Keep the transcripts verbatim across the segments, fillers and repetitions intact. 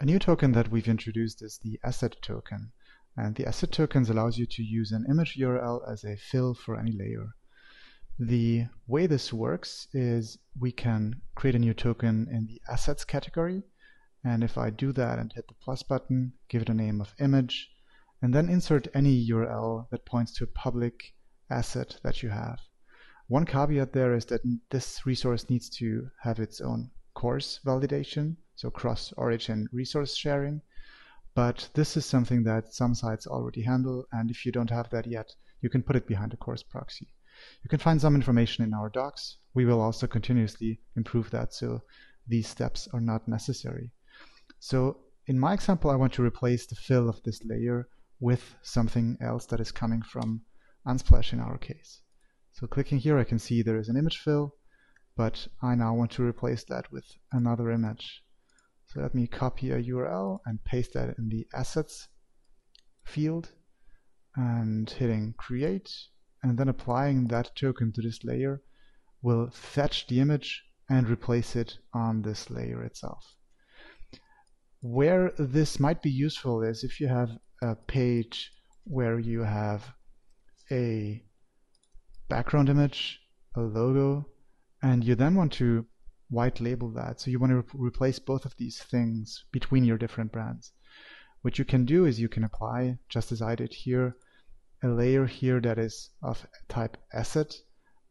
A new token that we've introduced is the asset token, and the asset tokens allows you to use an image U R L as a fill for any layer. The way this works is we can create a new token in the assets category, and if I do that and hit the plus button, give it a name of image, and then insert any U R L that points to a public asset that you have. One caveat there is that this resource needs to have its own CORS validation, so cross-origin resource sharing, but this is something that some sites already handle, and if you don't have that yet, you can put it behind a CORS proxy. You can find some information in our docs. We will also continuously improve that, so these steps are not necessary. So in my example, I want to replace the fill of this layer with something else that is coming from Unsplash in our case. So clicking here, I can see there is an image fill, but I now want to replace that with another image. So let me copy a U R L and paste that in the assets field, and hitting create, and then applying that token to this layer will fetch the image and replace it on this layer itself. Where this might be useful is if you have a page where you have a background image, a logo, and you then want to white label that. So you want to re replace both of these things between your different brands. What you can do is you can apply, just as I did here, a layer here that is of type asset,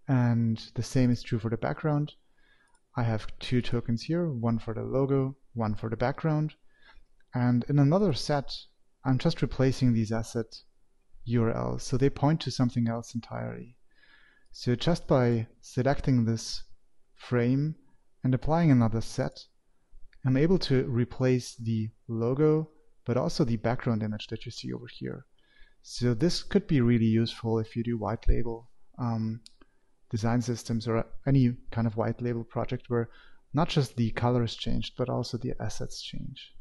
and the same is true for the background. I have two tokens here, one for the logo, one for the background, and in another set I'm just replacing these asset U R Ls, so they point to something else entirely. So just by selecting this frame and applying another set, I'm able to replace the logo but also the background image that you see over here. So this could be really useful if you do white label um, design systems or any kind of white label project where not just the color is changed, but also the assets change.